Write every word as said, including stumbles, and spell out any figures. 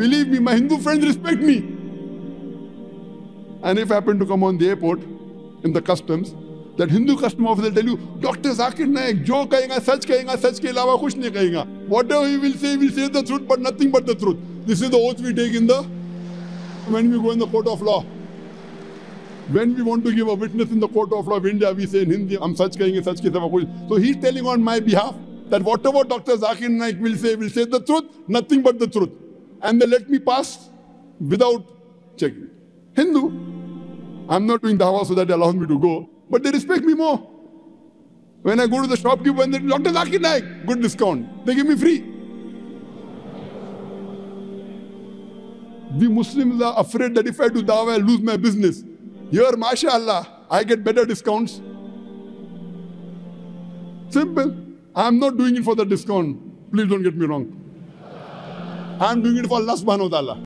Believe me, my Hindu friends respect me. And if I happen to come on the airport, in the customs, that Hindu custom officer will tell you, Doctor Zakir Naik, jo kahega, sach kahega, sach ke ilawa kuch nahi kahega. Whatever he will say, he will say the truth, but nothing but the truth. This is the oath we take in the, when we go in the court of law. When we want to give a witness in the court of law of India, we say in Hindi, I'm such kahenge, sach ke ilawa kuch. So he's telling on my behalf that whatever Doctor Zakir Naik will say, will say the truth, nothing but the truth. And they let me pass without checking. Hindu. I'm not doing dawah so that they allow me to go. But they respect me more. When I go to the shopkeeper and they Doctor Zakir Naik, good discount. They give me free. We Muslims are afraid that if I do dawah, I lose my business. Here, mashallah, I get better discounts. Simple. I'm not doing it for the discount. Please don't get me wrong. I'm doing it for Allah subhanahu wa ta'ala.